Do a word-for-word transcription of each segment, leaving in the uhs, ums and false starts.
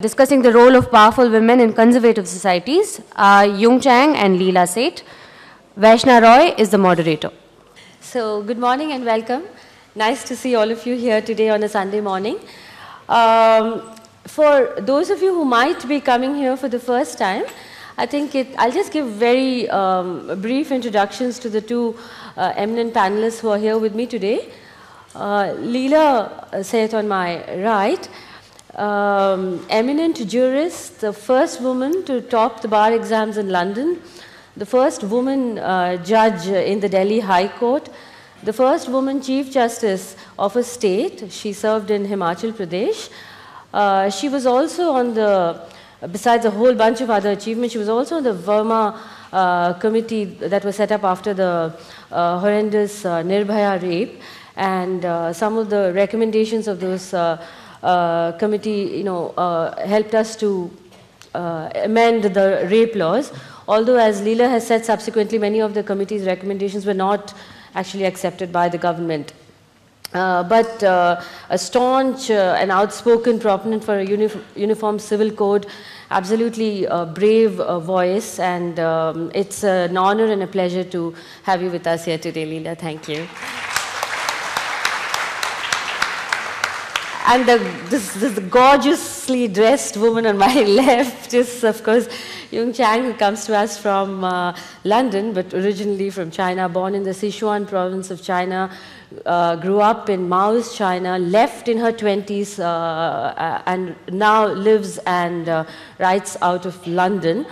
Discussing the role of powerful women in conservative societies are Jung Chang and Leila Seth. Vaishna Roy is the moderator. So, good morning and welcome. Nice to see all of you here today on a Sunday morning. Um, for those of you who might be coming here for the first time, I think it, I'll just give very um, brief introductions to the two uh, eminent panelists who are here with me today. Uh, Leila Seth on my right. Um, eminent jurist, the first woman to top the bar exams in London, the first woman uh, judge in the Delhi High Court, the first woman Chief Justice of a state. She served in Himachal Pradesh. Uh, she was also on the, besides a whole bunch of other achievements, she was also on the Verma uh, committee that was set up after the uh, horrendous uh, Nirbhaya rape, and uh, some of the recommendations of those uh, Uh, committee, you know, uh, helped us to uh, amend the rape laws. Although, as Leela has said, subsequently many of the committee's recommendations were not actually accepted by the government. Uh, but uh, a staunch uh, and outspoken proponent for a uni uniform civil code, absolutely a brave uh, voice, and um, it's an honor and a pleasure to have you with us here today, Leela. Thank you. And the, this, this gorgeously dressed woman on my left is, of course, Jung Chang, who comes to us from uh, London, but originally from China, born in the Sichuan province of China, uh, grew up in Mao's China, left in her twenties, uh, and now lives and uh, writes out of London.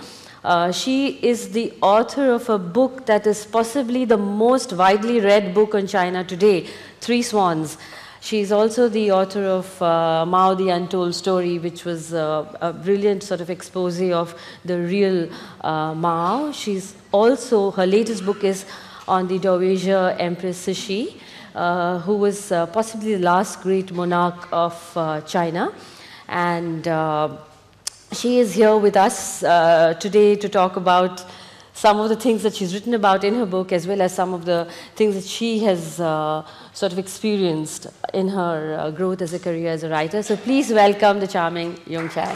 Uh, she is the author of a book that is possibly the most widely read book on China today, Three Swans. She is also the author of uh, Mao, the Untold Story, which was uh, a brilliant sort of expose of the real uh, Mao. She's also, her latest book is on the Dowager Empress Cixi, uh, who was uh, possibly the last great monarch of uh, China. And uh, she is here with us uh, today to talk about some of the things that she's written about in her book, as well as some of the things that she has uh, sort of experienced in her uh, growth as a career as a writer. So please welcome the charming Jung Chang.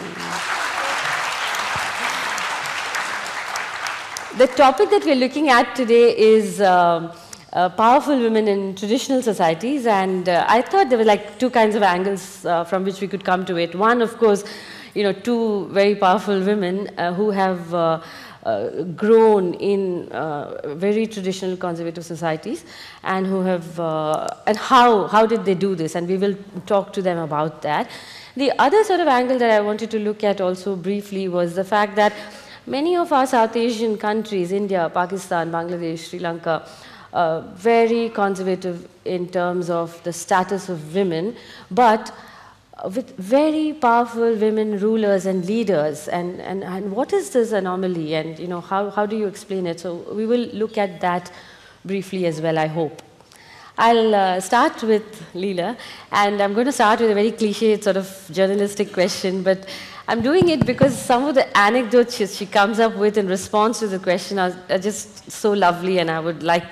The topic that we're looking at today is uh, uh, powerful women in traditional societies, and uh, I thought there were like two kinds of angles uh, from which we could come to it. One, of course, you know, two very powerful women uh, who have uh, Uh, grown in uh, very traditional conservative societies, and who have uh, and how how did they do this, and we will talk to them about that. The other sort of angle that I wanted to look at also briefly was the fact that many of our South Asian countries, India, Pakistan, Bangladesh, Sri Lanka, uh, very conservative in terms of the status of women, but with very powerful women rulers and leaders, and, and, and what is this anomaly, and you know, how, how do you explain it? So we will look at that briefly as well, I hope. I'll uh, start with Leela, and I'm going to start with a very cliched sort of journalistic question, but I'm doing it because some of the anecdotes she, she comes up with in response to the question are, are just so lovely, and I would like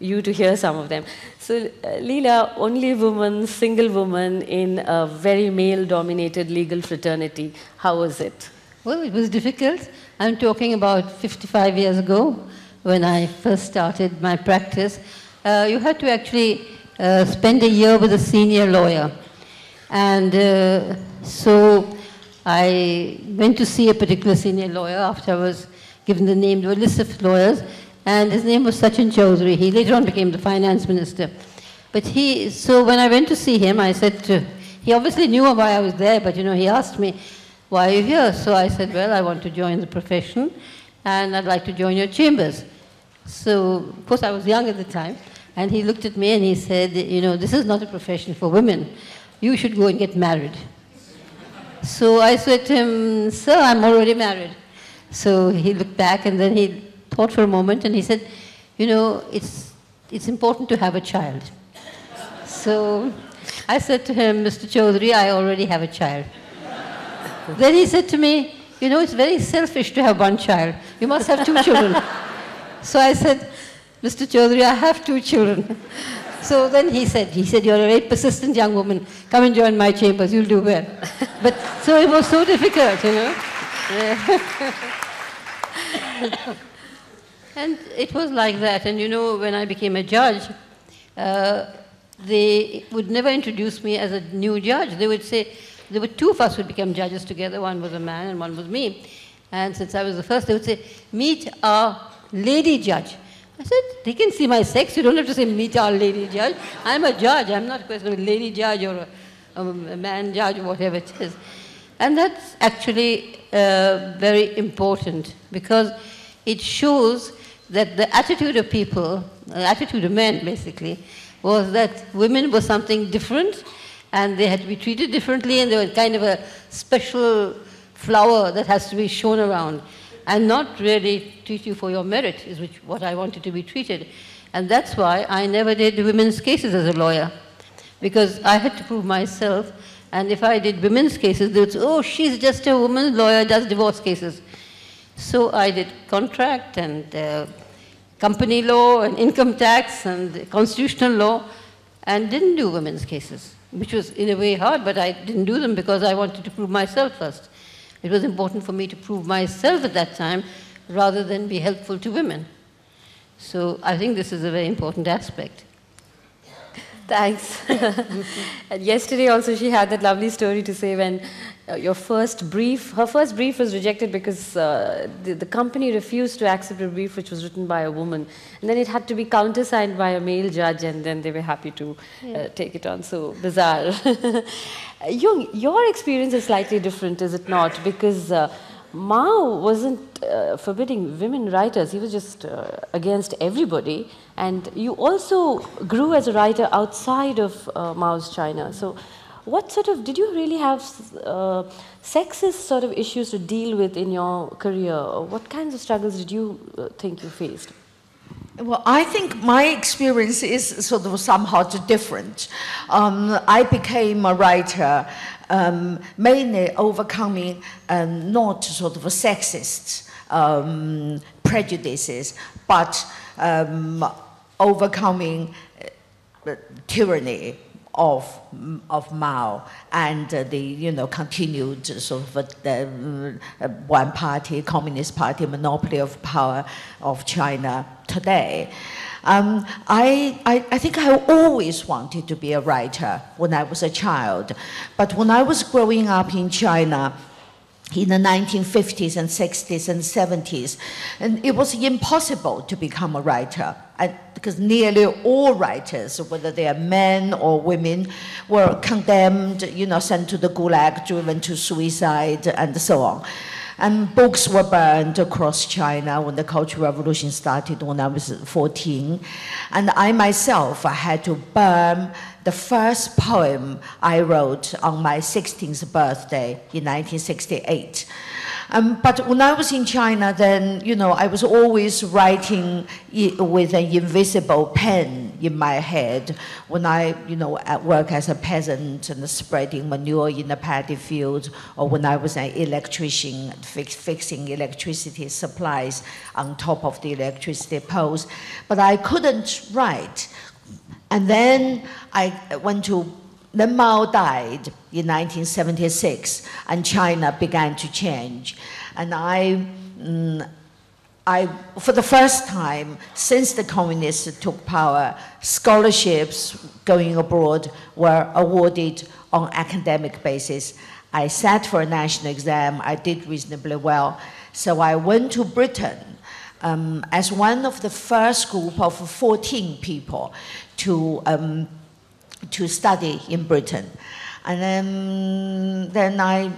you to hear some of them. So, uh, Leela, only woman, single woman in a very male-dominated legal fraternity. How was it? Well, it was difficult. I'm talking about fifty-five years ago, when I first started my practice. Uh, you had to actually uh, spend a year with a senior lawyer. And uh, so I went to see a particular senior lawyer after I was given the name to a list of lawyers. And his name was Sachin Chaudhuri. He later on became the finance minister. But he, so when I went to see him, I said to, he obviously knew why I was there, but you know, he asked me, why are you here? So I said, well, I want to join the profession, and I'd like to join your chambers. So, of course, I was young at the time, and he looked at me and he said, you know, this is not a profession for women. You should go and get married. So I said to him, sir, I'm already married. So he looked back, and then he thought for a moment, and he said, you know, it's, it's important to have a child. So I said to him, Mister Chaudhuri, I already have a child. Then he said to me, you know, it's very selfish to have one child. You must have two children. So I said, Mister Chaudhuri, I have two children. So then he said, he said, you're a very persistent young woman. Come and join my chambers, you'll do well. But so it was so difficult, you know. And it was like that. And you know, when I became a judge, uh, they would never introduce me as a new judge. They would say, there were two of us who became judges together. One was a man and one was me. And since I was the first, they would say, meet our lady judge. I said, they can see my sex. You don't have to say, meet our lady judge. I'm a judge. I'm not a question of a lady judge or a, a man judge or whatever it is. And that's actually uh, very important, because it shows that the attitude of people, the attitude of men basically, was that women were something different and they had to be treated differently, and they were kind of a special flower that has to be shown around and not really treat you for your merit, is which, what I wanted to be treated. And that's why I never did women's cases as a lawyer, because I had to prove myself, and if I did women's cases, they would say, oh, she's just a woman's lawyer, does divorce cases. So I did contract and uh, company law and income tax and constitutional law, and didn't do women's cases, which was in a way hard, but I didn't do them because I wanted to prove myself first. It was important for me to prove myself at that time rather than be helpful to women. So I think this is a very important aspect. Thanks. And yesterday also she had that lovely story to say when uh, your first brief, her first brief was rejected because uh, the, the company refused to accept a brief which was written by a woman. And then it had to be countersigned by a male judge, and then they were happy to yeah. uh, take it on. So bizarre. Jung, your experience is slightly different, is it not? Because uh, Mao wasn't uh, forbidding women writers, he was just uh, against everybody. And you also grew as a writer outside of uh, Mao's China. So what sort of, did you really have uh, sexist sort of issues to deal with in your career? Or what kinds of struggles did you uh, think you faced? Well, I think my experience is sort of somehow different. Um, I became a writer um, mainly overcoming um, not sort of a sexist um, prejudices, but um, overcoming uh, tyranny of of Mao and uh, the you know continued sort of uh, uh, one party communist party monopoly of power of China today. Um, I, I, I think I always wanted to be a writer when I was a child, but when I was growing up in China in the nineteen fifties and sixties and seventies, and it was impossible to become a writer. And because nearly all writers, whether they are men or women, were condemned, you know, sent to the gulag, driven to suicide, and so on. And books were burned across China when the Cultural Revolution started when I was fourteen. And I myself, I had to burn the first poem I wrote on my sixteenth birthday in nineteen sixty-eight. Um, but when I was in China then, you know, I was always writing with an invisible pen in my head when I, you know, at work as a peasant and spreading manure in a paddy field, or when I was an electrician fix, fixing electricity supplies on top of the electricity poles. But I couldn't write. And then I went to Then Mao died in nineteen seventy-six, and China began to change. And I, mm, I, for the first time since the communists took power, scholarships going abroad were awarded on academic basis. I sat for a national exam, I did reasonably well, so I went to Britain um, as one of the first group of fourteen people to um, to study in Britain. And then, then I,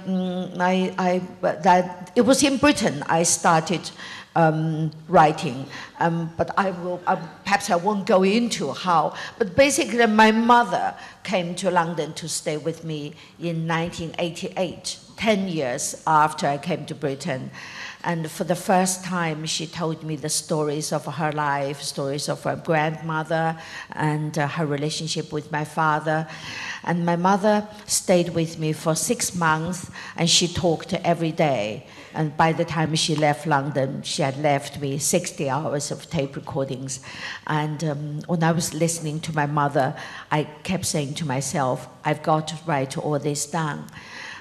I, I, that, it was in Britain I started um, writing, um, but I will, uh, perhaps I won't go into how, but basically my mother came to London to stay with me in nineteen eighty-eight, ten years after I came to Britain. And for the first time, she told me the stories of her life, stories of her grandmother and uh, her relationship with my father. And my mother stayed with me for six months, and she talked every day. And by the time she left London, she had left me sixty hours of tape recordings. And um, when I was listening to my mother, I kept saying to myself, I've got to write all this down.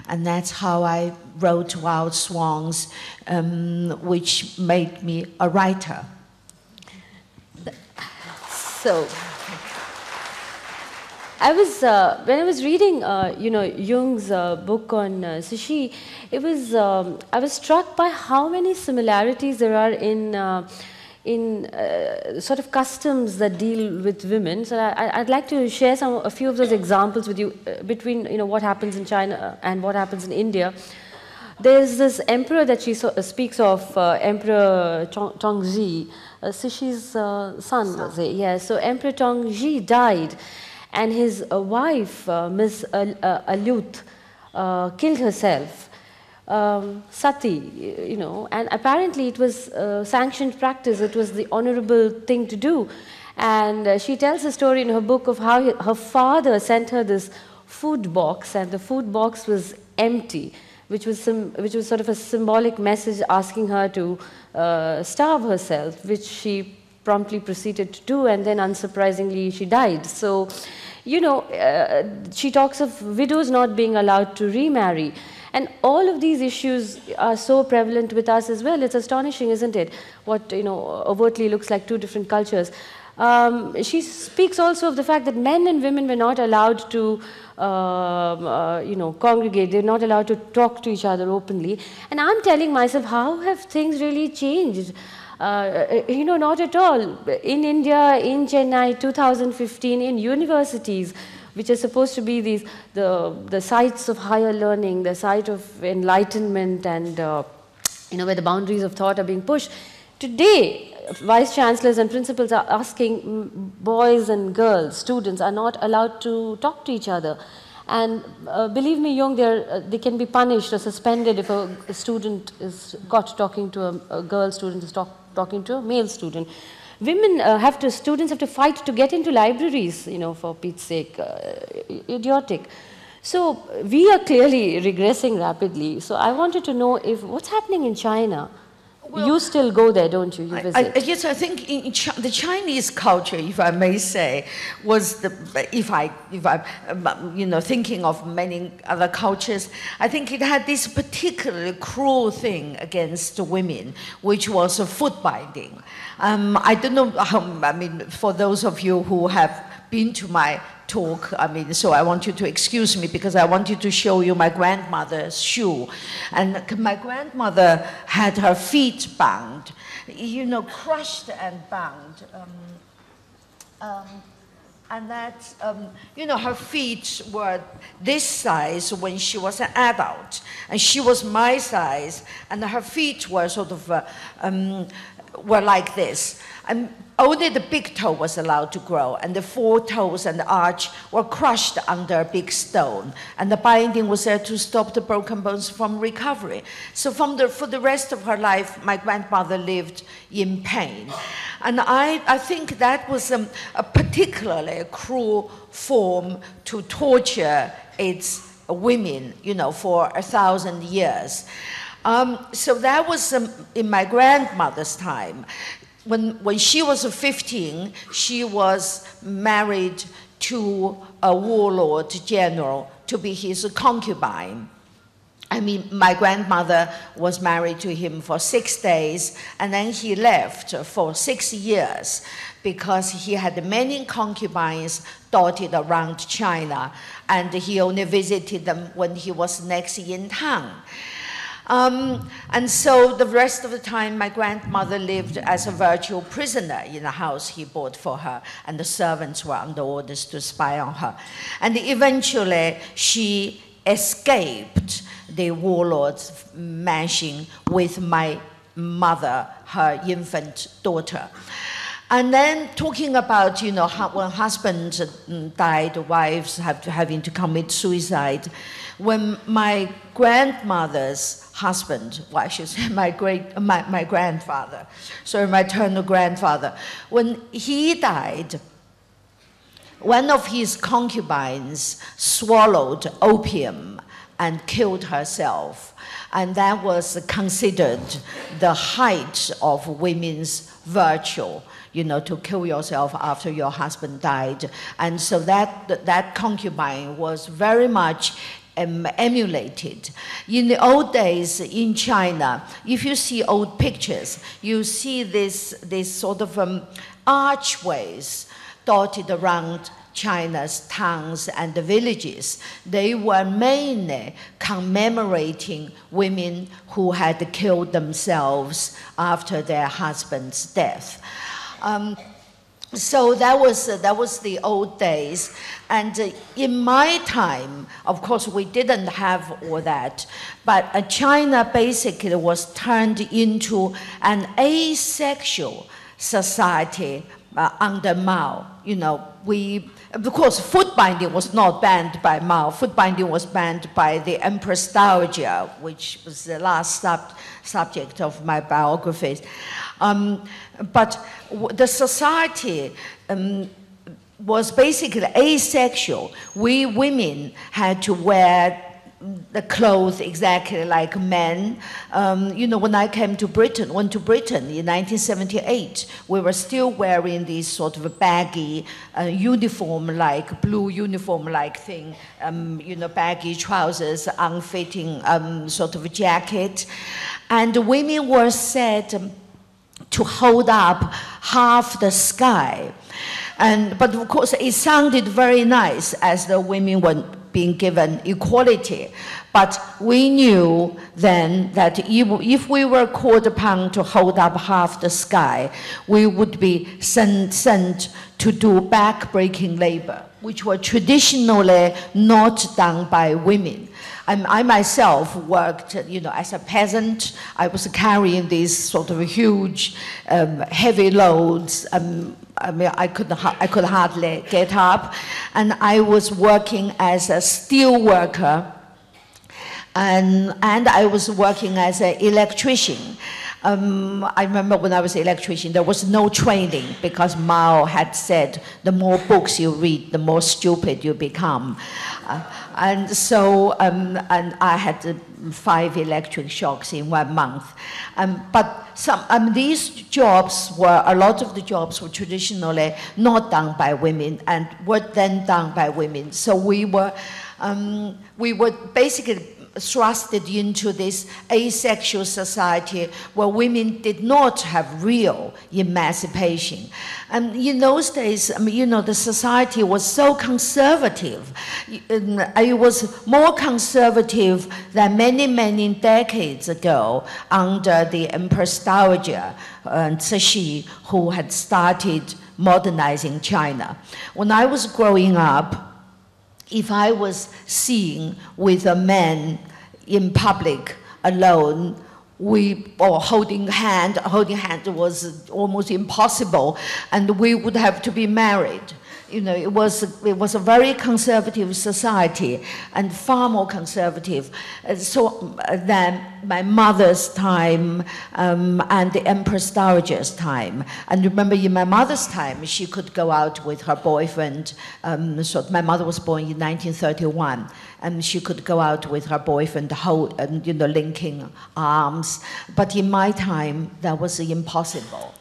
And that's how I wrote Wild Swans, um, which made me a writer. So, I was uh, when I was reading, uh, you know, Jung's uh, book on uh, Cixi, it was um, I was struck by how many similarities there are in uh, in uh, sort of customs that deal with women. So I, I'd like to share some, a few of those examples with you uh, between, you know, what happens in China and what happens in India. There's this emperor that she so, uh, speaks of, uh, Emperor Tongzhi, uh, Cixi's uh, son, was it? Yeah, so Emperor Tongzhi died, and his uh, wife, uh, Miss Al uh, Alut, uh, killed herself. Um, sati, you know, and apparently it was uh, sanctioned practice, it was the honorable thing to do. And uh, she tells a story in her book of how he, her father sent her this food box, and the food box was empty, which was, some, which was sort of a symbolic message asking her to uh, starve herself, which she promptly proceeded to do, and then unsurprisingly she died. So, you know, uh, she talks of widows not being allowed to remarry. And all of these issues are so prevalent with us as well. It's astonishing, isn't it? What, you know, overtly looks like two different cultures. Um, she speaks also of the fact that men and women were not allowed to, um, uh, you know, congregate. They're not allowed to talk to each other openly. And I'm telling myself, how have things really changed? Uh, you know, not at all. In India, in Chennai, two thousand fifteen, in universities, which are supposed to be these, the, the sites of higher learning, the site of enlightenment, and uh, you know, where the boundaries of thought are being pushed. Today, vice-chancellors and principals are asking boys and girls, students, are not allowed to talk to each other. And uh, believe me, Jung, uh, they can be punished or suspended if a, a student is caught talking to a, a girl student is talk, talking to a male student. Women uh, have to, students have to fight to get into libraries, you know, for Pete's sake, uh, idiotic. So we are clearly regressing rapidly. So I wanted to know if, what's happening in China? Well, you still go there, don't you? You visit. I, I, yes, I think in Ch the Chinese culture, if I may say, was the, if I, if I, you know, thinking of many other cultures, I think it had this particularly cruel thing against women, which was a foot binding. Um, I don't know, um, I mean, for those of you who have been to my talk, I mean, so I want you to excuse me because I wanted to show you my grandmother's shoe. And my grandmother had her feet bound, you know, crushed and bound. Um, um, and that, um, you know, her feet were this size when she was an adult. And she was my size. And her feet were sort of, uh, um, were like this. And only the big toe was allowed to grow, and the four toes and the arch were crushed under a big stone. And the binding was there to stop the broken bones from recovery. So from the, for the rest of her life, my grandmother lived in pain. And I, I think that was um, a particularly cruel form to torture its women, you know, for a thousand years. Um, so that was um, in my grandmother's time. When, when she was fifteen, she was married to a warlord general to be his concubine. I mean, my grandmother was married to him for six days, and then he left for six years because he had many concubines dotted around China, and he only visited them when he was next in town. Um, and so the rest of the time, my grandmother lived as a virtual prisoner in a house he bought for her, and the servants were under orders to spy on her. And eventually, she escaped the warlord's mansion with my mother, her infant daughter. And then talking about, you know, how, when husbands died, wives have to, having to commit suicide. When my grandmother's husband, well, I should say my great, my, my grandfather, sorry, my maternal grandfather, when he died, one of his concubines swallowed opium and killed herself. And that was considered the height of women's virtue, you know, to kill yourself after your husband died. And so that, that concubine was very much um, emulated. In the old days in China, if you see old pictures, you see this, this sort of um, archways dotted around China's towns and the villages. They were mainly commemorating women who had killed themselves after their husband's death. Um, so that was, uh, that was the old days. And uh, in my time, of course, we didn't have all that, but uh, China basically was turned into an asexual society uh, under Mao. You know, we, of course, foot binding was not banned by Mao. Foot binding was banned by the Empress Dowager, which was the last sub subject of my biographies. Um, but the society um, was basically asexual. We women had to wear the clothes exactly like men. Um, you know, when I came to Britain, went to Britain in nineteen seventy-eight, we were still wearing these sort of baggy uh, uniform-like, blue uniform-like thing, um, you know, baggy trousers, unfitting um, sort of a jacket. And women were said um, to hold up half the sky. And, but of course, it sounded very nice as the women were being given equality. But we knew then that if we were called upon to hold up half the sky, we would be sent, sent to do back-breaking labor, which were traditionally not done by women. And I myself worked, you know, as a peasant. I was carrying these sort of huge, um, heavy loads. Um, I mean, I could, I could hardly get up. And I was working as a steel worker. And, and I was working as an electrician. Um, I remember when I was an electrician, there was no training because Mao had said, the more books you read, the more stupid you become. Uh, and so um, and I had uh, five electric shocks in one month. Um, but some, um, these jobs were, a lot of the jobs were traditionally not done by women and were then done by women. So we were, um, we were basically thrusted into this asexual society where women did not have real emancipation. And in those days, I mean, you know, the society was so conservative. It was more conservative than many, many decades ago under the Empress Dowager Cixi, who had started modernizing China. When I was growing up, if I was seen with a man in public alone, we, or holding hand, holding hand was almost impossible, and we would have to be married. You know, it was, it was a very conservative society, and far more conservative so, than my mother's time um, and the Empress Dowager's time. And remember, in my mother's time, she could go out with her boyfriend. Um, so my mother was born in nineteen thirty-one. And she could go out with her boyfriend, hold, and, you know, linking arms. But in my time, that was impossible.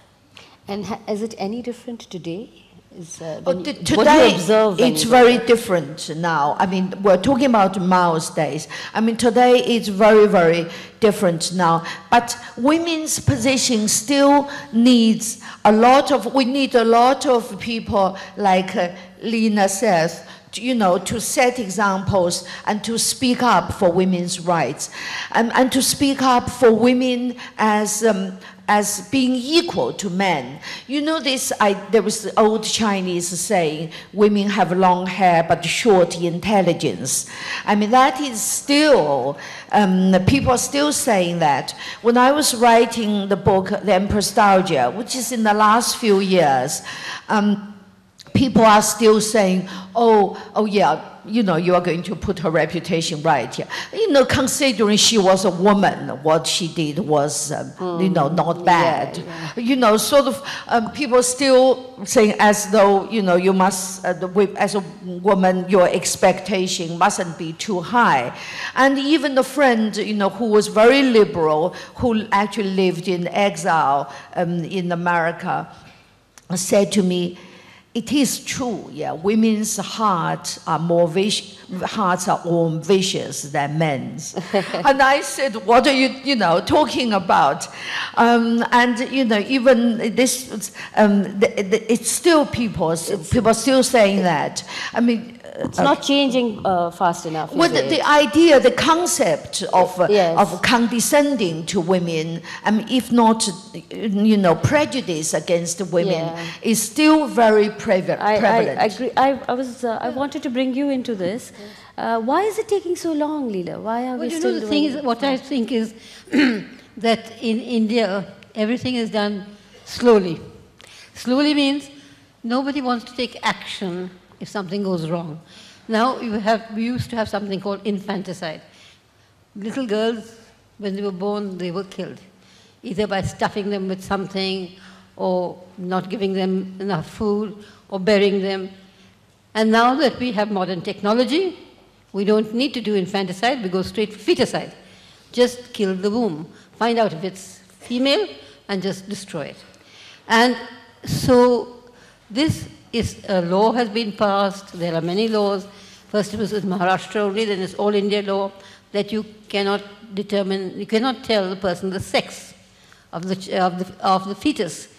And ha is it any different today? Is, uh, oh, you, today, it's very different now. I mean, we're talking about Mao's days. I mean, today it's very, very different now. But women's position still needs a lot of, we need a lot of people like uh, Leila Seth you know, to set examples and to speak up for women's rights, and, and to speak up for women as um, as being equal to men. You know this, I, there was the old Chinese saying, women have long hair but short intelligence. I mean, that is still, um, people are still saying that. When I was writing the book, The Empress Dowager, which is in the last few years, um, people are still saying, oh, oh yeah, you know, you are going to put her reputation right here. You know, considering she was a woman, what she did was, um, um, you know, not bad. Yeah, yeah. You know, sort of, um, people still saying as though, you know, you must, uh, as a woman, your expectation mustn't be too high. And even a friend, you know, who was very liberal, who actually lived in exile um, in America, said to me, it is true, yeah, women's hearts are more vicious, hearts are more vicious than men's. And I said, what are you, you know, talking about? Um, and, you know, even this, um, the, the, it's still people, people are still saying that. I mean, it's uh, not changing uh, fast enough. Well, the, the idea, the concept of, uh, yes. of condescending to women, um, if not, you know, prejudice against women, yeah. is still very prevalent. I, I agree. I, I, was, uh, I wanted to bring you into this. Uh, why is it taking so long, Leela? Why are well, we you still know, the doing thing is, what I think is that in India, everything is done slowly. Slowly means nobody wants to take action if something goes wrong. Now, you have, we used to have something called infanticide. Little girls, when they were born, they were killed, either by stuffing them with something, or not giving them enough food, or burying them. And now that we have modern technology, we don't need to do infanticide, we go straight for feticide. Just kill the womb. Find out if it's female, and just destroy it. And so, this Is, a law has been passed, there are many laws. First it was with Maharashtra only, then it's all India law, that you cannot determine, you cannot tell the person the sex of the, of the, of the fetus.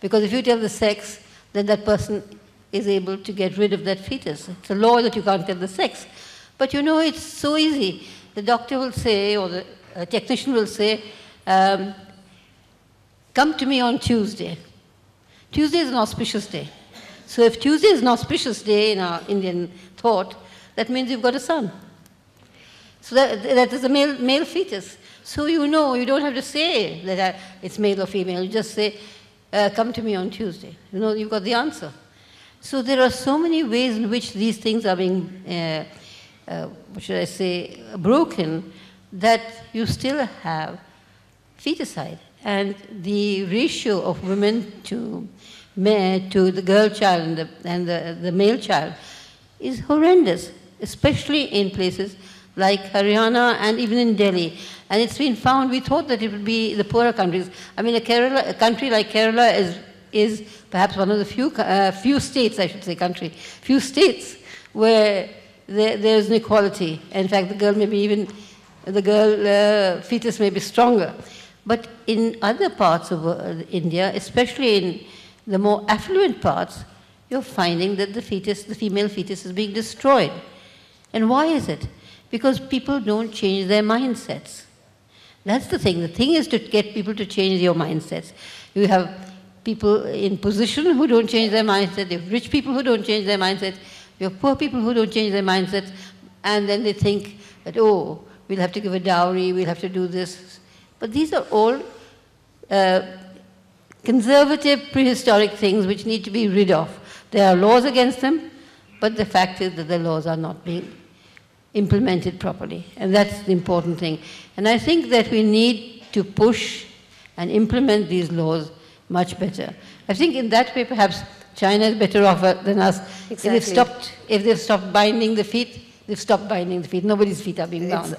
Because if you tell the sex, then that person is able to get rid of that fetus. It's a law that you can't tell the sex. But you know, it's so easy. The doctor will say, or the uh, technician will say, um, come to me on Tuesday. Tuesday is an auspicious day. So if Tuesday is an auspicious day in our Indian thought, that means you've got a son. So that, that is a male, male fetus. So you know, you don't have to say that it's male or female. You just say, uh, come to me on Tuesday. You know, you've got the answer. So there are so many ways in which these things are being, uh, uh, what should I say, broken, that you still have feticide. And the ratio of women to to the girl child and, the, and the, the male child is horrendous, especially in places like Haryana and even in Delhi. And it's been found, we thought that it would be the poorer countries. I mean, a, Kerala, a country like Kerala is, is perhaps one of the few, uh, few states, I should say country, few states where there, there is inequality. In fact, the girl may be even, the girl uh, fetus may be stronger. But in other parts of uh, India, especially in the more affluent parts, you're finding that the fetus, the female fetus is being destroyed. And why is it? Because people don't change their mindsets. That's the thing. The thing is to get people to change your mindsets. You have people in position who don't change their mindset, you have rich people who don't change their mindsets, you have poor people who don't change their mindsets, and then they think that, oh, we'll have to give a dowry, we'll have to do this. But these are all uh, conservative, prehistoric things which need to be rid of. There are laws against them, but the fact is that the laws are not being implemented properly. And that's the important thing. And I think that we need to push and implement these laws much better. I think in that way, perhaps China is better off than us. Exactly. If they've stopped, if they've stopped binding the feet, they've stopped binding the feet. Nobody's feet are being bound.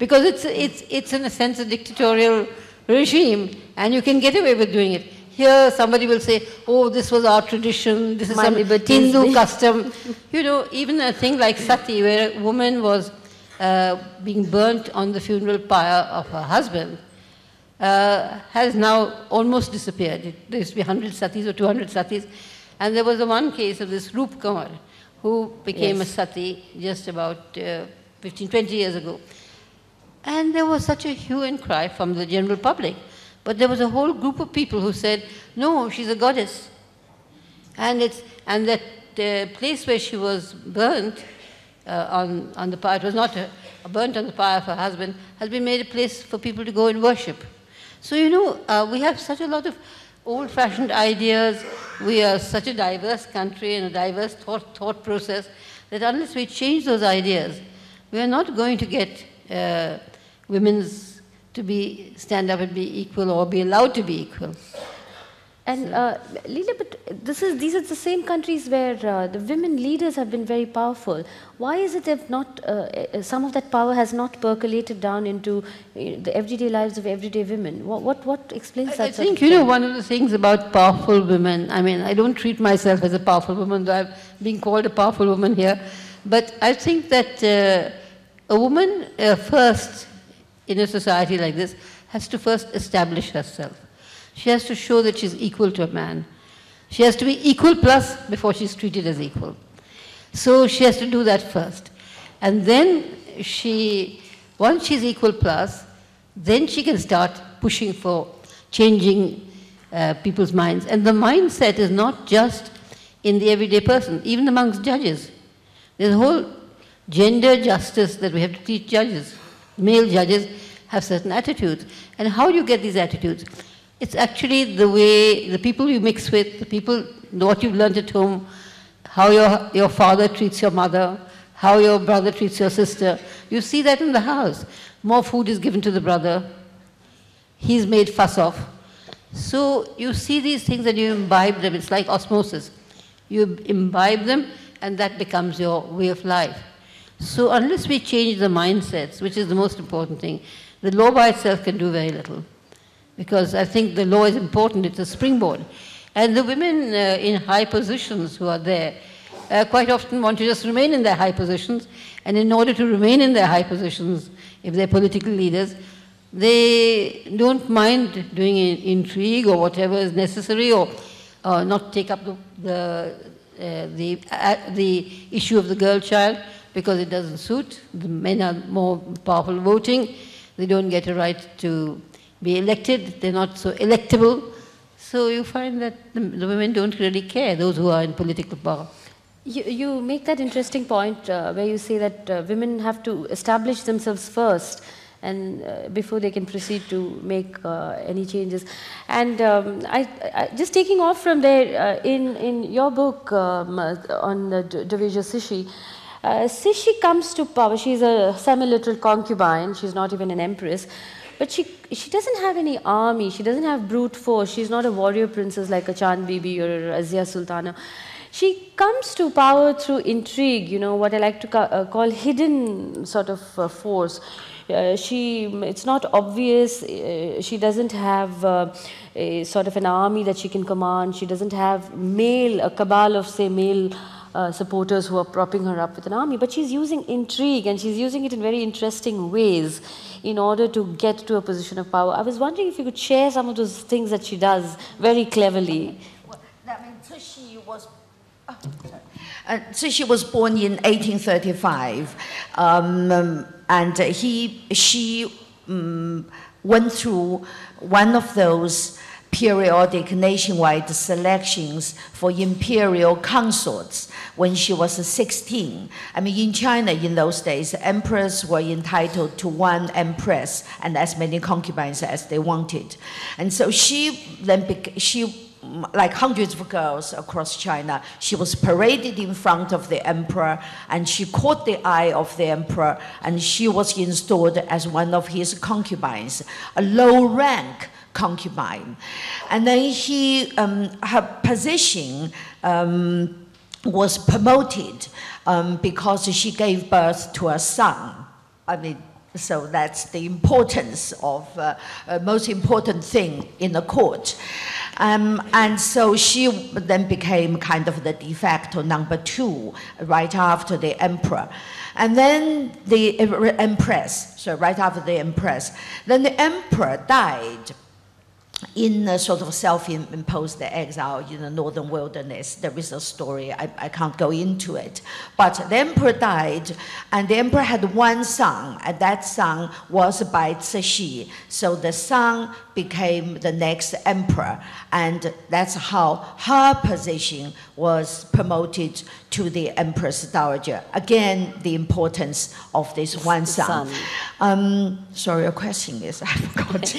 Because it's, it's, it's in a sense a dictatorial regime, and you can get away with doing it. Here, somebody will say, oh, this was our tradition, this is some Hindu custom. You know, even a thing like sati, where a woman was uh, being burnt on the funeral pyre of her husband, uh, has now almost disappeared. There used to be one hundred satis or two hundred satis. And there was a one case of this Roop Kumar, who became yes. a sati just about uh, fifteen, twenty years ago. And there was such a hue and cry from the general public. But there was a whole group of people who said, no, she's a goddess. And, it's, and that uh, place where she was burnt uh, on, on the pyre, it was not a, burnt on the pyre of her husband, has been made a place for people to go and worship. So, you know, uh, we have such a lot of old-fashioned ideas. We are such a diverse country and a diverse thought, thought process that unless we change those ideas, we are not going to get uh, women's to be stand up and be equal or be allowed to be equal. And uh, Leila, but this is, these are the same countries where uh, the women leaders have been very powerful. Why is it if not, uh, some of that power has not percolated down into you know, the everyday lives of everyday women? What, what, what explains I, that? I think, you know, one of the things about powerful women, I mean, I don't treat myself as a powerful woman, though I've been called a powerful woman here. But I think that uh, a woman uh, first in a society like this has to first establish herself. She has to show that she's equal to a man. She has to be equal plus before she's treated as equal. So she has to do that first. And then she, once she's equal plus, then she can start pushing for changing uh, people's minds. And the mindset is not just in the everyday person, even amongst judges. There's a whole gender justice that we have to teach judges. Male judges have certain attitudes. And how do you get these attitudes? It's actually the way, the people you mix with, the people, what you've learned at home, how your, your father treats your mother, how your brother treats your sister. You see that in the house. More food is given to the brother. He's made fuss of. So you see these things and you imbibe them. It's like osmosis. You imbibe them and that becomes your way of life. So unless we change the mindsets, which is the most important thing, the law by itself can do very little. Because I think the law is important, it's a springboard. And the women uh, in high positions who are there uh, quite often want to just remain in their high positions, and in order to remain in their high positions, if they're political leaders, they don't mind doing intrigue or whatever is necessary, or uh, not take up the, the, uh, the, uh, the issue of the girl child because it doesn't suit. The men are more powerful voting, they don't get a right to be elected, they're not so electable. So you find that the, the women don't really care, those who are in political power. You, you make that interesting point uh, where you say that uh, women have to establish themselves first and uh, before they can proceed to make uh, any changes. And um, I, I, just taking off from there, uh, in, in your book um, uh, on uh, Dowager Cixi, uh, Cixi comes to power, she's a semi-literal concubine, she's not even an empress. But she, she doesn't have any army, she doesn't have brute force, she's not a warrior princess like a Chand Bibi or a Azia Sultana. She comes to power through intrigue, you know, what I like to ca uh, call hidden sort of uh, force. Uh, she, it's not obvious, uh, she doesn't have uh, a sort of an army that she can command, she doesn't have male, a cabal of say male uh, supporters who are propping her up with an army, but she's using intrigue and she's using it in very interesting ways in order to get to a position of power. I was wondering if you could share some of those things that she does very cleverly. Well, that means Cixi was, oh, uh, Cixi was born in eighteen thirty-five, um, um, and he, she um, went through one of those periodic nationwide selections for imperial consorts when she was sixteen. I mean, in China in those days, emperors were entitled to one empress and as many concubines as they wanted. And so she then, she, like hundreds of girls across China, she was paraded in front of the emperor and she caught the eye of the emperor and she was installed as one of his concubines, a low rank concubine. And then he, um, her position um, was promoted um, because she gave birth to a son. I mean, so that's the importance of, uh, uh, most important thing in the court. Um, and so she then became kind of the de facto number two right after the emperor. And then the empress, so right after the empress, then the emperor died. in a sort of self-imposed exile in the northern wilderness. There is a story, I, I can't go into it. But the emperor died, and the emperor had one son, and that son was by Cixi. So the son became the next emperor, and that's how her position was promoted to the Empress Dowager. Again, the importance of this one son. Um, sorry, your question is, I forgot.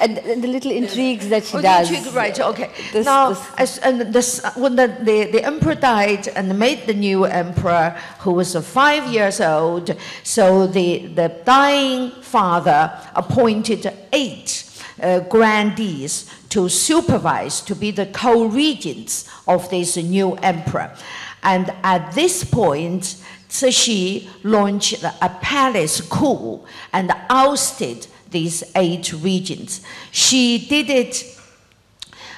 And the little intrigues that she oh, does. Intrigue, right, okay. This, now, this. As, and this, when the, the, the emperor died and made the new emperor, who was uh, five years old, so the, the dying father appointed eight uh, grandees to supervise, to be the co-regents of this new emperor. And at this point, Cixi launched a palace coup and ousted these eight regions. She did it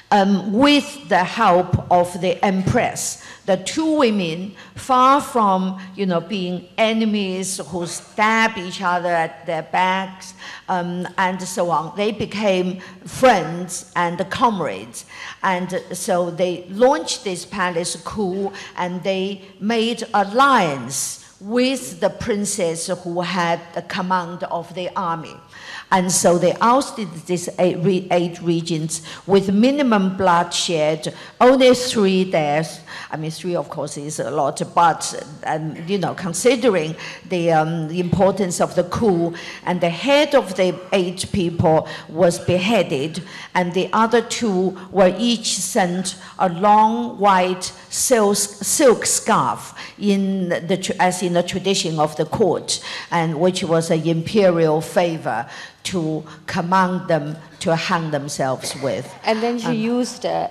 um, with the help of the Empress. The two women, far from you know being enemies who stab each other at their backs um, and so on, they became friends and comrades. And so they launched this palace coup, and they made alliance with the princess who had the command of the army. And so they ousted these eight, eight regions with minimum bloodshed, only three deaths. I mean, three, of course, is a lot, but um, you know, considering the, um, the importance of the coup, and the head of the eight people was beheaded, and the other two were each sent a long white silk, silk scarf in the, as in the tradition of the court, and which was an imperial favor to command them to hang themselves with. And then she um, used... Uh,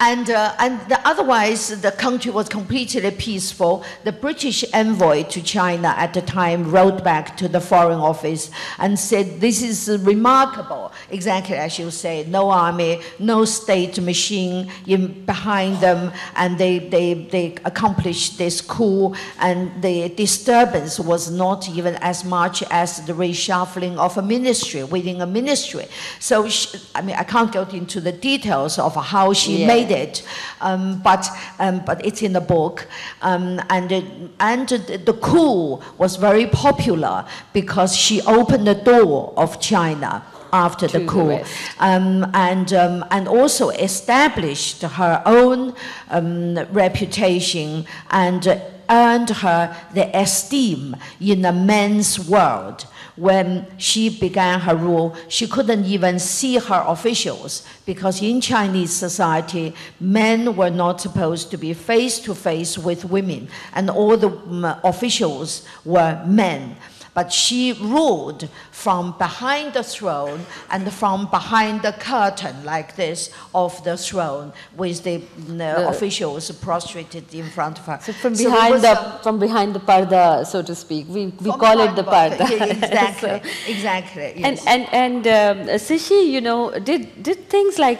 and uh, and the, otherwise, the country was completely peaceful. The British envoy to China at the time wrote back to the Foreign Office and said, this is remarkable, exactly as you say, no army, no state machine in, behind them, and they, they, they accomplished this coup, and the disturbance was not even as much as the reshuffling of a ministry, within a ministry. So, she, I mean, I can't go into the details of how she yeah. made it, um, but um, but it's in the book. Um, and it, and the coup was very popular because she opened the door of China after the coup, um, and um, and also established her own um, reputation and earned her the esteem in the men's world. When she began her rule, she couldn't even see her officials, because in Chinese society, men were not supposed to be face-to-face with women, and all the um, officials were men. But she ruled from behind the throne and from behind the curtain like this of the throne, with the, the officials prostrated in front of her. So from behind, so the, a, from behind the parda, so to speak. We, we call it the parda. parda. Exactly, so, exactly. Yes. And, and, and um, Cixi, you know, did, did things like,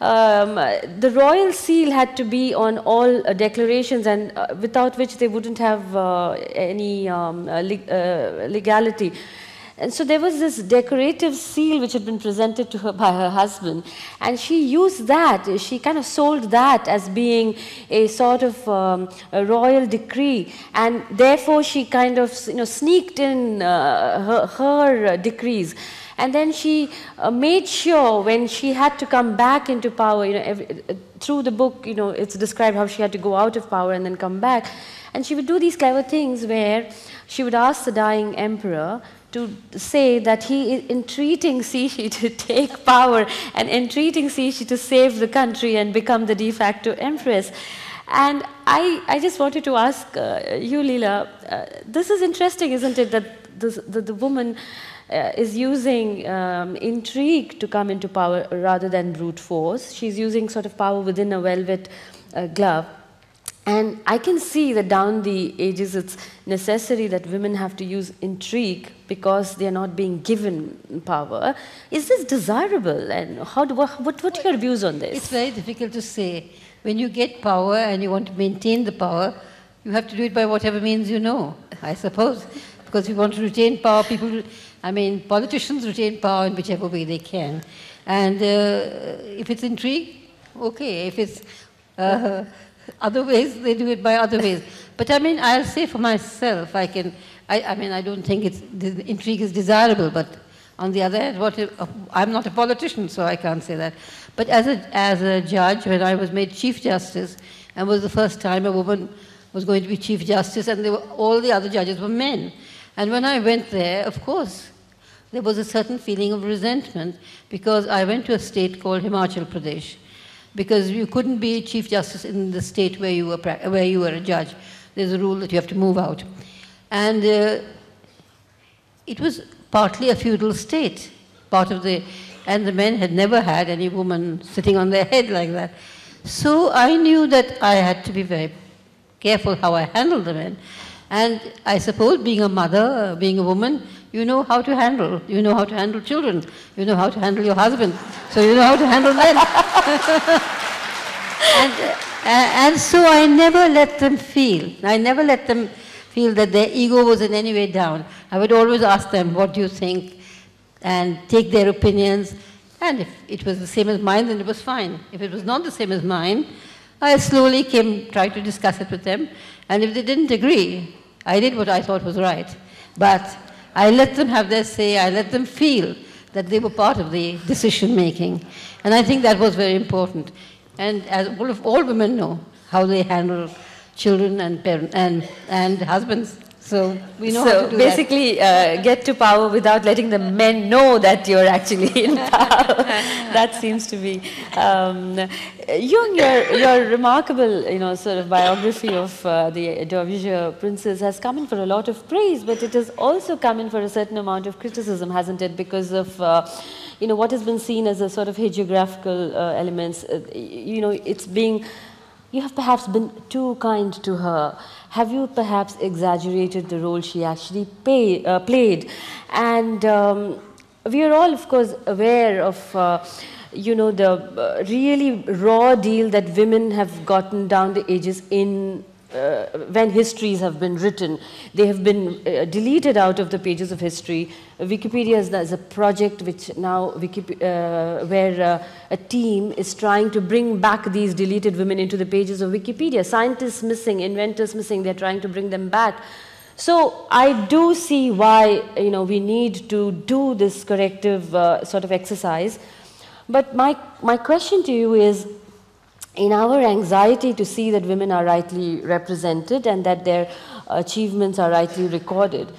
Um, the royal seal had to be on all uh, declarations, and uh, without which they wouldn't have uh, any um, uh, leg uh, legality. And so there was this decorative seal which had been presented to her by her husband, and she used that, she kind of sold that as being a sort of um, a royal decree, and therefore she kind of, you know, sneaked in uh, her, her uh, decrees. And then she uh, made sure, when she had to come back into power, you know, every, uh, through the book, you know, it's described how she had to go out of power and then come back, and she would do these clever things where she would ask the dying emperor to say that he is entreating Cixi to take power and entreating Cixi to save the country and become the de facto empress. And I, I just wanted to ask uh, you, Leila, uh, this is interesting, isn't it, that this, the, the woman uh, is using um, intrigue to come into power rather than brute force. She's using sort of power within a velvet uh, glove. And I can see that down the ages it's necessary that women have to use intrigue because they are not being given power. Is this desirable, and how do, what, what, what are your views on this? It's very difficult to say. When you get power and you want to maintain the power, you have to do it by whatever means you know, I suppose. Because if you want to retain power, people, I mean, politicians retain power in whichever way they can. And uh, if it's intrigue, okay. If it's uh, other ways, they do it by other ways. But I mean, I'll say for myself, I can, I, I mean, I don't think it's, the intrigue is desirable, but on the other hand, what if, uh, I'm not a politician, so I can't say that. But as a, as a judge, when I was made Chief Justice, and was the first time a woman was going to be Chief Justice, and they were, all the other judges were men. And when I went there, of course, there was a certain feeling of resentment, because I went to a state called Himachal Pradesh, because you couldn't be Chief Justice in the state where you were, where you were a judge. There's a rule that you have to move out. And uh, it was partly a feudal state, part of the, and the men had never had any woman sitting on their head like that. So I knew that I had to be very careful how I handled the men. And I suppose being a mother, being a woman, you know how to handle. You know how to handle children. You know how to handle your husband. So you know how to handle men. and, and so I never let them feel. I never let them feel that their ego was in any way down. I would always ask them, what do you think? And take their opinions. And if it was the same as mine, then it was fine. If it was not the same as mine, I slowly came, tried to discuss it with them. And if they didn't agree, I did what I thought was right. But I let them have their say, I let them feel that they were part of the decision-making. And I think that was very important. And as all, of, all women know how they handle children and parents and, and husbands. So we know so how to do basically, that. Uh, get to power without letting the men know that you're actually in power. That seems to be. Um, Jung, your, your remarkable, you know, sort of biography of uh, the Dowager Princess has come in for a lot of praise, but it has also come in for a certain amount of criticism, hasn't it? Because of, uh, you know, what has been seen as a sort of hagiographical uh, elements. Uh, you know, it's being, you have perhaps been too kind to her. Have you perhaps exaggerated the role she actually pay, uh, played? And um, we are all, of course, aware of, uh, you know, the uh, really raw deal that women have gotten down the ages in uh, when histories have been written. They have been uh, deleted out of the pages of history. Wikipedia is, is a project which now, Wikip uh, where uh, a team is trying to bring back these deleted women into the pages of Wikipedia. Scientists missing, inventors missing, they're trying to bring them back. So I do see why, you know, we need to do this corrective uh, sort of exercise. But my, my question to you is, in our anxiety to see that women are rightly represented and that their achievements are rightly recorded,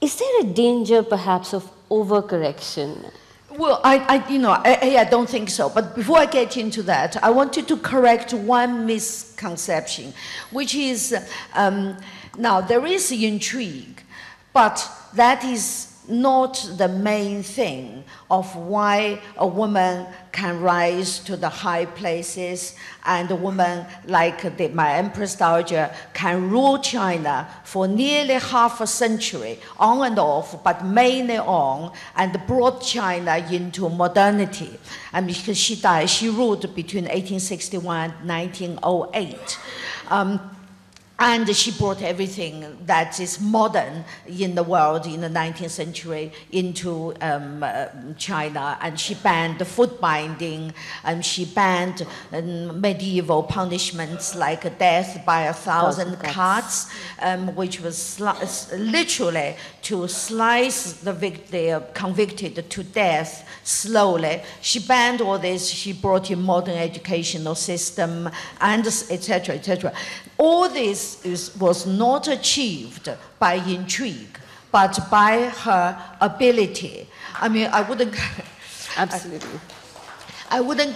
is there a danger, perhaps, of overcorrection? Well, I, I you know, I, I don't think so. But before I get into that, I wanted to correct one misconception, which is, um, now, there is intrigue, but that is not the main thing of why a woman can rise to the high places, and a woman like the, my Empress Dowager can rule China for nearly half a century, on and off, but mainly on, and brought China into modernity. And because she died, she ruled between eighteen sixty-one and nineteen oh eight. Um, And she brought everything that is modern in the world in the nineteenth century into um, uh, China, and she banned the foot binding, and she banned um, medieval punishments like death by a thousand cuts, um, which was literally to slice the, the convicted to death slowly. She banned all this, she brought in modern educational system, and et cetera, et cetera. All this Is, was not achieved by intrigue, but by her ability. I mean, I wouldn't... Absolutely. I, I wouldn't...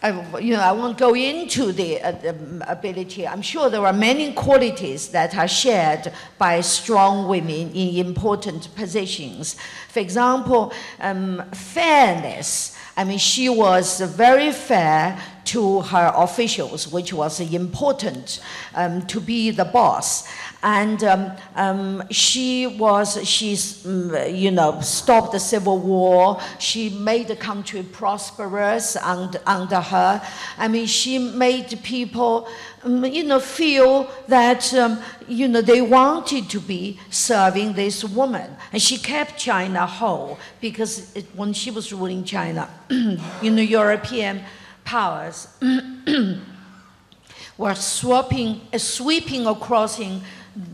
I, you know, I won't go into the uh, um, ability. I'm sure there are many qualities that are shared by strong women in important positions. For example, um, fairness. I mean, she was very fair to her officials, which was important um, to be the boss. And um, um, she was, she's, you know, stopped the civil war. She made the country prosperous under, under her. I mean, she made people, you know, feel that, um, you know, they wanted to be serving this woman. And she kept China whole because it, when she was ruling China, you know, European powers were sweeping, sweeping across in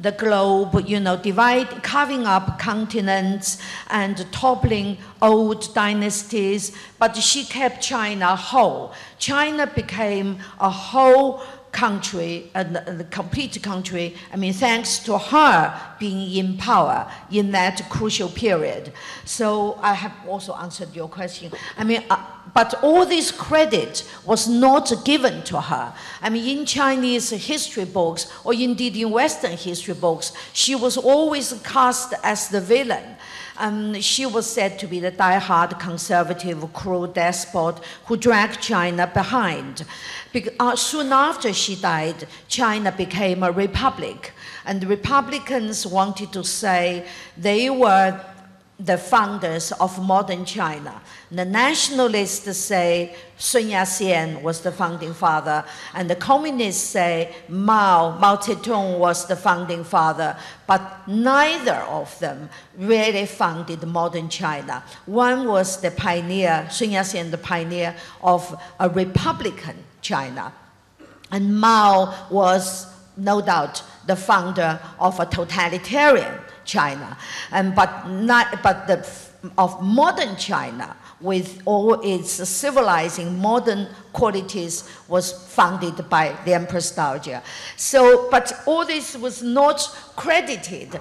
the globe, you know, divide, carving up continents and toppling old dynasties. But she kept China whole. China became a whole country, a, a complete country, I mean, thanks to her being in power in that crucial period. So I have also answered your question. I mean, uh, but all this credit was not given to her. I mean, in Chinese history books, or indeed in Western history books, she was always cast as the villain. Um, she was said to be the die-hard conservative, cruel despot who dragged China behind. Be uh, soon after she died, China became a republic, and the Republicans wanted to say they were the founders of modern China. The nationalists say Sun Yat-sen was the founding father, and the communists say Mao, Mao Zedong was the founding father, but neither of them really founded modern China. One was the pioneer, Sun Yat-sen, the pioneer of a republican China, and Mao was no doubt the founder of a totalitarian China, and but not but the of modern China with all its civilizing modern qualities was founded by the Empress Dowager. So, but all this was not credited.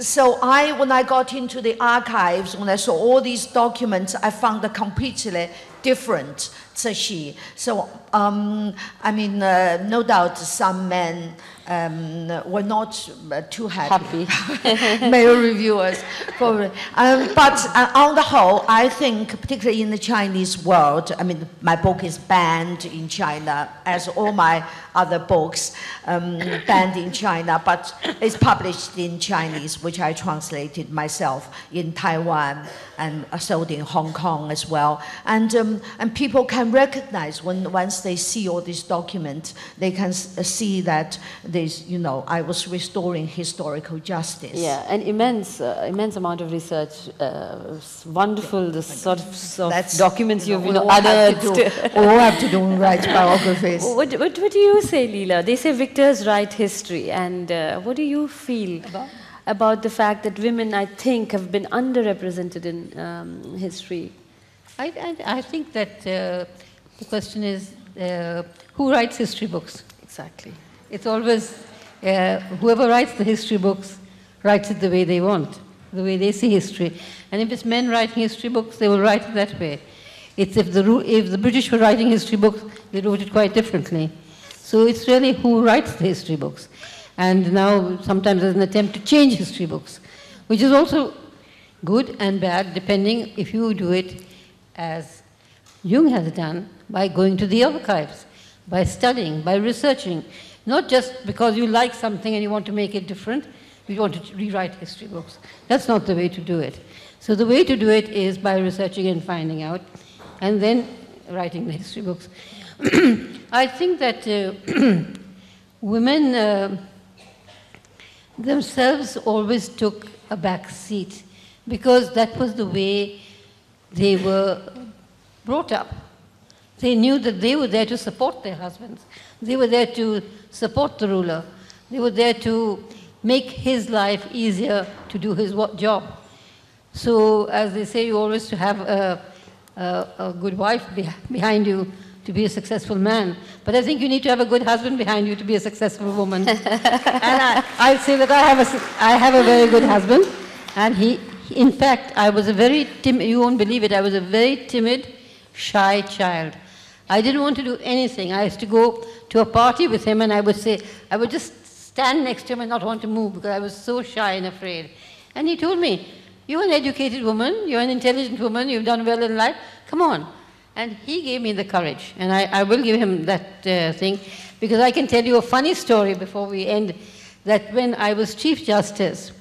So I, when I got into the archives, when I saw all these documents, I found a completely different Cixi. So, um, I mean, uh, no doubt some men Um, were not uh, too happy, happy. male reviewers probably. Um, but uh, on the whole, I think, particularly in the Chinese world, I mean, my book is banned in China, as all my other books um, banned in China, but it's published in Chinese, which I translated myself in Taiwan and sold in Hong Kong as well. And, um, and people can recognize when once they see all these documents, they can see that This, you know, I was restoring historical justice. Yeah, an immense, uh, immense amount of research. Uh, wonderful, yeah, the sort of, sort of documents you know, you've, you know, added. All I have to do is write biographies. What, what, what do you say, Leila? They say victors write history, and uh, what do you feel about? about the fact that women, I think, have been underrepresented in um, history? I, I, I think that uh, the question is uh, who writes history books? Exactly. It's always, uh, whoever writes the history books writes it the way they want, the way they see history. And if it's men writing history books, they will write it that way. It's if the, if the British were writing history books, they wrote it quite differently. So it's really who writes the history books. And now sometimes there's an attempt to change history books, which is also good and bad, depending if you do it as Jung has done, by going to the archives, by studying, by researching. Not just because you like something and you want to make it different, you want to rewrite history books. That's not the way to do it. So the way to do it is by researching and finding out, and then writing the history books. I think that uh, women uh, themselves always took a back seat, because that was the way they were brought up. They knew that they were there to support their husbands. They were there to support the ruler. They were there to make his life easier, to do his job. So, as they say, you always have a, a, a good wife be behind you to be a successful man. But I think you need to have a good husband behind you to be a successful woman. And I, I say that I have, a, I have a very good husband. And he, in fact, I was a very timid, you won't believe it, I was a very timid, shy child. I didn't want to do anything. I used to go to a party with him, and I would say, I would just stand next to him and not want to move because I was so shy and afraid. And he told me, you're an educated woman, you're an intelligent woman, you've done well in life, come on. And he gave me the courage, and I, I will give him that uh, thing, because I can tell you a funny story before we end, that when I was Chief Justice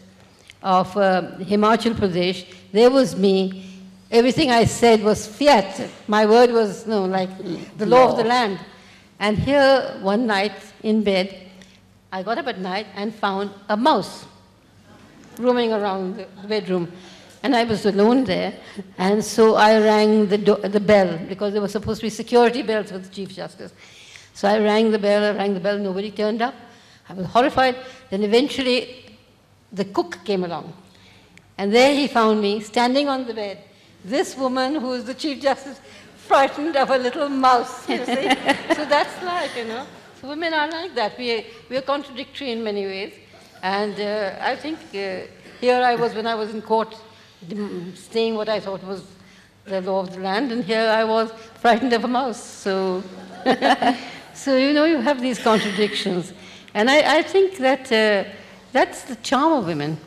of uh, Himachal Pradesh, there was me, everything I said was fiat, my word was, no, like the law no. of the land. And here, one night in bed, I got up at night and found a mouse roaming around the bedroom. And I was alone there, and so I rang the, do the bell, because there were supposed to be security bells for the Chief Justice. So I rang the bell, I rang the bell, nobody turned up. I was horrified. Then eventually the cook came along, and there he found me standing on the bed. This woman who is the Chief Justice, frightened of a little mouse, you see. So that's life, you know. So women are like that. We are, we are contradictory in many ways. And uh, I think uh, here I was when I was in court, saying what I thought was the law of the land, and here I was frightened of a mouse. So, so you know, you have these contradictions. And I, I think that uh, that's the charm of women,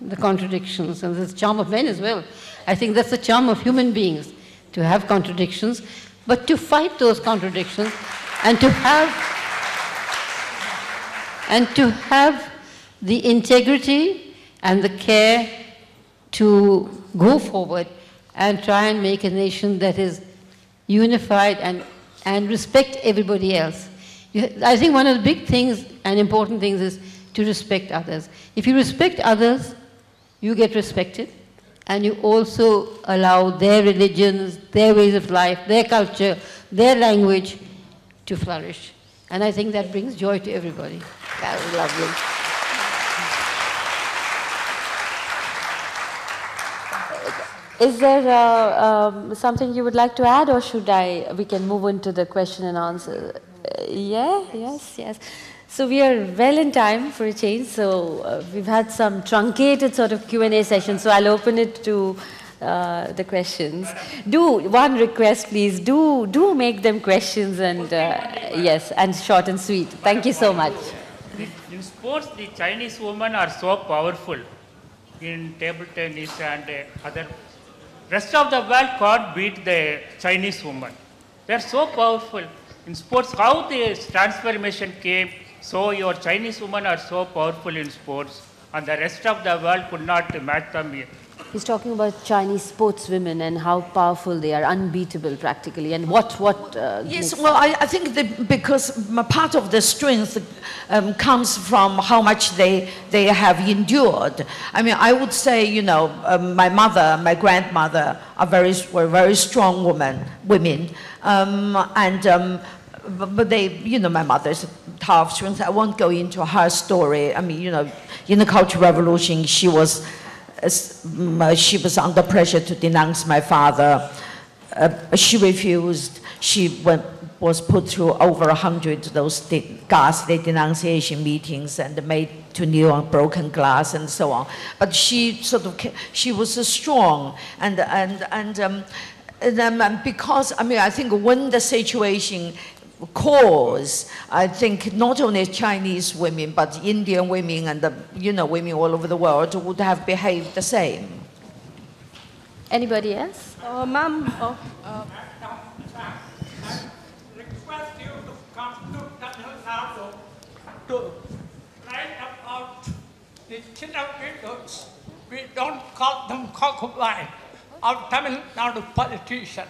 the contradictions, and the charm of men as well. I think that's the charm of human beings, to have contradictions, but to fight those contradictions and to have, and to have the integrity and the care to go forward and try and make a nation that is unified and, and respect everybody else. You, I think one of the big things and important things is to respect others. If you respect others, you get respected, and you also allow their religions, their ways of life, their culture, their language to flourish. And I think that brings joy to everybody. That was lovely. Is there uh, um, something you would like to add, or should I, we can move into the question and answer? Uh, yeah, yes, yes. So we are well in time for a change, so uh, we've had some truncated sort of Q and A session, so I'll open it to uh, the questions. Do, one request please, do, do make them questions and, uh, yes, and short and sweet. Thank you so much. In sports, the Chinese women are so powerful in table tennis and uh, other. Rest of the world can't beat the Chinese women. They're so powerful. In sports, how this transformation came, so your Chinese women are so powerful in sports, and the rest of the world could not match them here. He's talking about Chinese sportswomen and how powerful they are, unbeatable practically, and what... what uh, yes, well, I, I think the, because part of the strength um, comes from how much they, they have endured. I mean, I would say, you know, um, my mother, my grandmother are very, were very strong women, women um, and... Um, But they, you know, my mother's tough. I won't go into her story. I mean, you know, in the Cultural Revolution, she was, she was under pressure to denounce my father. Uh, she refused. She went, was put through over a hundred of those ghastly denunciation meetings and made to kneel on broken glass and so on. But she sort of, she was uh, strong and and and, um, and um, because I mean, I think when the situation. Cause I think not only Chinese women but Indian women and the, you know, women all over the world would have behaved the same. Anybody else? Oh, ma'am. Oh, uh. I request you to come to Tamil to write about the Chinna. We don't call them concubine or Tamil Nadu politician.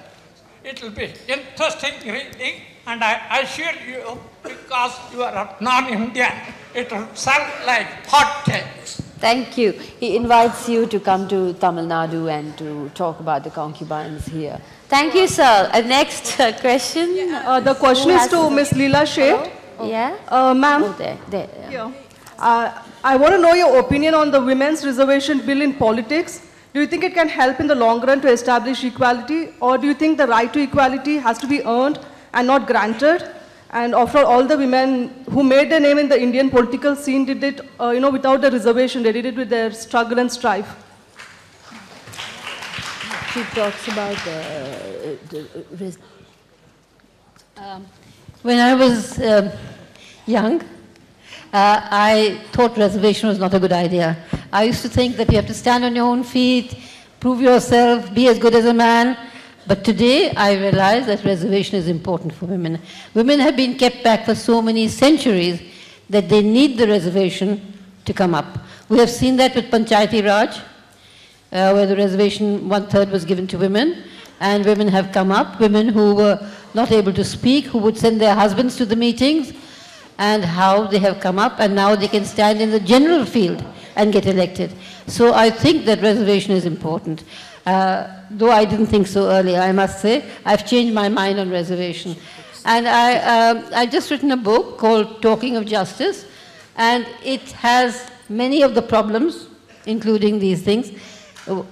It will be interesting reading. And I assure you, because you are a non-Indian, it will sound like hotcakes. Thank you. He invites you to come to Tamil Nadu and to talk about the concubines here. Thank you, sir. Uh, next uh, question. Yeah. Uh, the question is to Miss Leela Seth. Oh. Yeah. Uh, Ma'am. Oh, there. there yeah. Yeah. Uh, I want to know your opinion on the women's reservation bill in politics. Do you think it can help in the long run to establish equality, or do you think the right to equality has to be earned and not granted? And after all, all the women who made their name in the Indian political scene did it, uh, you know, without a reservation. They did it with their struggle and strife. She talks about uh, the res um, when I was um, young, uh, I thought reservation was not a good idea. I used to think that you have to stand on your own feet, prove yourself, be as good as a man. But today I realize that reservation is important for women. Women have been kept back for so many centuries that they need the reservation to come up. We have seen that with Panchayati Raj, uh, where the reservation one-third was given to women, and women have come up, women who were not able to speak, who would send their husbands to the meetings, and how they have come up, and now they can stand in the general field and get elected. So I think that reservation is important. Uh, though I didn't think so earlier, I must say, I've changed my mind on reservation. And I, uh, I've just written a book called Talking of Justice, and it has many of the problems, including these things,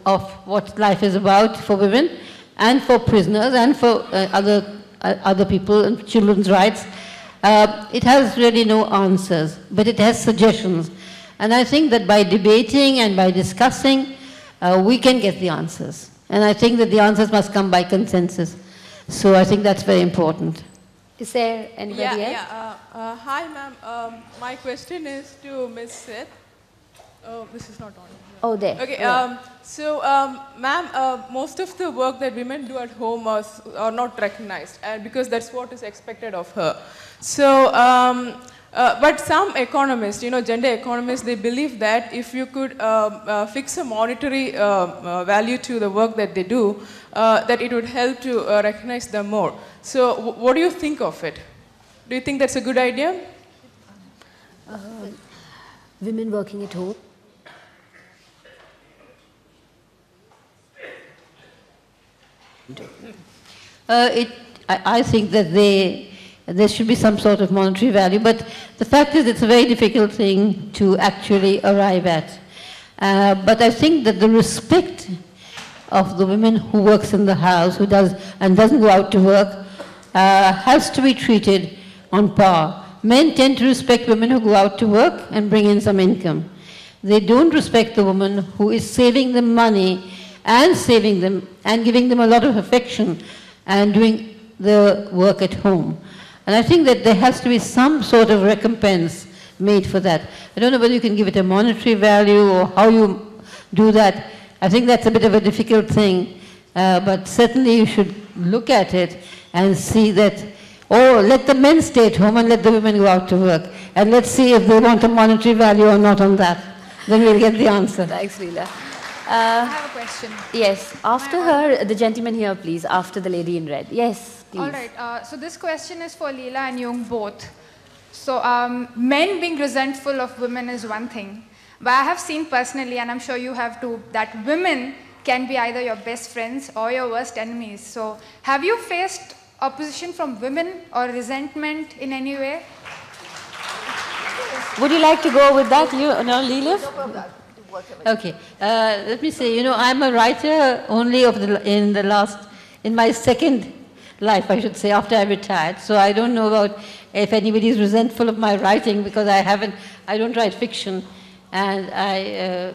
of what life is about for women, and for prisoners, and for uh, other, uh, other people, and children's rights. Uh, it has really no answers, but it has suggestions. And I think that by debating and by discussing, Uh, we can get the answers. And I think that the answers must come by consensus. So I think that's very important. Is there anybody yeah, else? Yeah. Uh, uh, hi, ma'am. Um, my question is to Miz Seth. Oh, this is not on. Oh, there. Okay. Yeah. Um, so, um, ma'am, uh, most of the work that women do at home are, are not recognized, and because that's what is expected of her. So. Um, Uh, but some economists, you know, gender economists, they believe that if you could uh, uh, fix a monetary uh, uh, value to the work that they do, uh, that it would help to uh, recognize them more. So, w what do you think of it? Do you think that's a good idea? Uh, women working at home. Uh, it, I, I think that they... there should be some sort of monetary value, but the fact is it's a very difficult thing to actually arrive at. Uh, but I think that the respect of the women who works in the house, who does and doesn't go out to work, uh, has to be treated on par. Men tend to respect women who go out to work and bring in some income. They don't respect the woman who is saving them money and saving them and giving them a lot of affection and doing the work at home. And I think that there has to be some sort of recompense made for that. I don't know whether you can give it a monetary value or how you do that. I think that's a bit of a difficult thing, uh, but certainly you should look at it and see that, oh, let the men stay at home and let the women go out to work. And let's see if they want a monetary value or not on that. Then we'll get the answer. Thanks, Leela. Uh, I have a question. Yes. After her, the gentleman here, please, after the lady in red. Yes. Please. All right, uh, so this question is for Leila and Jung both. So um, men being resentful of women is one thing, but I have seen personally, and I'm sure you have too, that women can be either your best friends or your worst enemies. So have you faced opposition from women or resentment in any way? Would you like to go with that, Le no, Leila? No problem. Okay, uh, let me say, you know, I'm a writer only of the, in the last, in my second life, I should say, after I retired. So I don't know about if anybody is resentful of my writing, because I haven't, I don't write fiction. And I uh,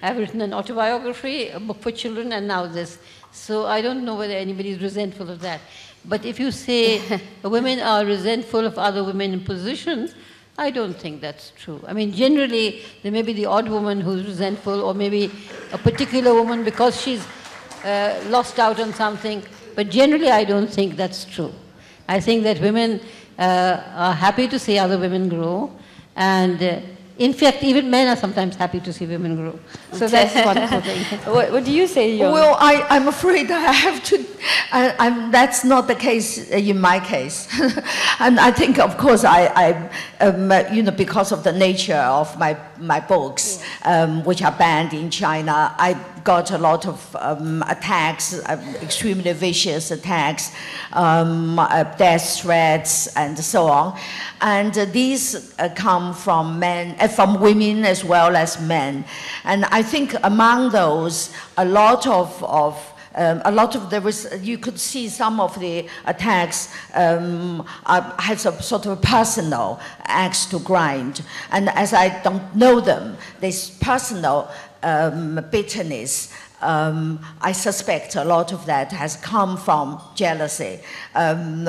have written an autobiography, a book for children, and now this. So I don't know whether anybody is resentful of that. But if you say women are resentful of other women in positions, I don't think that's true. I mean, generally, there may be the odd woman who's resentful, or maybe a particular woman because she's uh, lost out on something. But generally, I don't think that's true. I think that women uh, are happy to see other women grow. And uh, in fact, even men are sometimes happy to see women grow. So that's one thing. What, what do you say, Jung? Well, I, I'm afraid I have to, I, I'm, that's not the case in my case. And I think, of course, I, I um, you know, because of the nature of my, my books, yeah. um, which are banned in China, I got a lot of um, attacks, uh, extremely vicious attacks, um, uh, death threats, and so on. And uh, these uh, come from men, uh, from women as well as men. And I think among those, a lot of, of Um, a lot of there was, you could see some of the attacks um, are, has a sort of a personal axe to grind. And as I don't know them, this personal um, bitterness, um, I suspect a lot of that has come from jealousy. Um,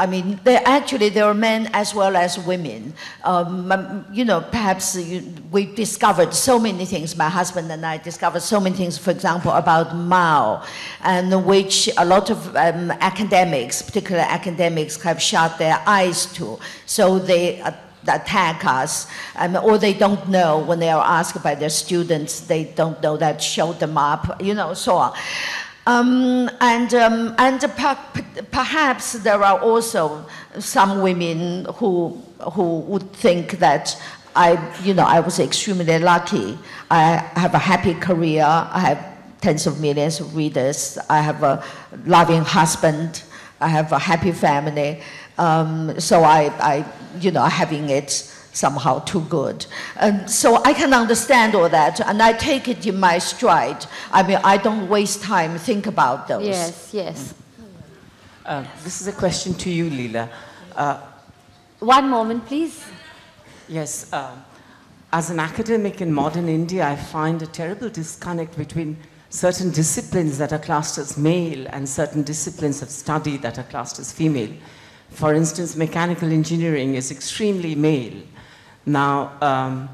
I mean, there, actually there are men as well as women. Um, you know, perhaps you, we discovered so many things, my husband and I discovered so many things, for example, about Mao, and which a lot of um, academics, particularly academics, have shut their eyes to. So they uh, attack us, um, or they don't know when they are asked by their students, they don't know that, show them up, you know, so on. Um, and um, and per perhaps there are also some women who who would think that I, you know, I was extremely lucky. I have a happy career. I have tens of millions of readers. I have a loving husband. I have a happy family. Um, so I, I, you know, having it somehow too good. And so I can understand all that, and I take it in my stride. I mean, I don't waste time, think about those. Yes, yes. Mm. Uh, this is a question to you, Leila. Uh, One moment, please. Yes. Uh, as an academic in modern India, I find a terrible disconnect between certain disciplines that are classed as male and certain disciplines of study that are classed as female. For instance, mechanical engineering is extremely male. Now, um,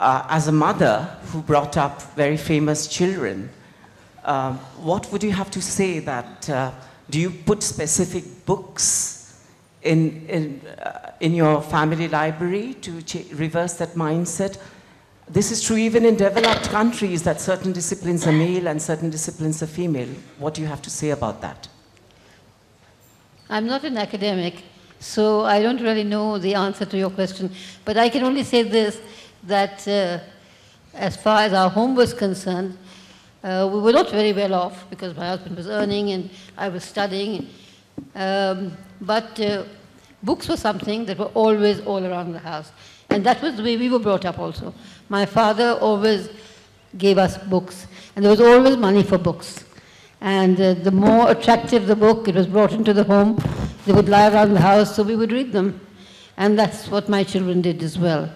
uh, as a mother who brought up very famous children, uh, what would you have to say that, uh, do you put specific books in, in, uh, in your family library to ch- reverse that mindset? This is true even in developed countries, that certain disciplines are male and certain disciplines are female. What do you have to say about that? I'm not an academic, so I don't really know the answer to your question. But I can only say this, that uh, as far as our home was concerned, uh, we were not very well off because my husband was earning and I was studying. Um, but uh, books were something that were always all around the house. And that was the way we were brought up also. My father always gave us books, and there was always money for books. And uh, the more attractive the book, it was brought into the home, they would lie around the house, so we would read them. And that's what my children did as well.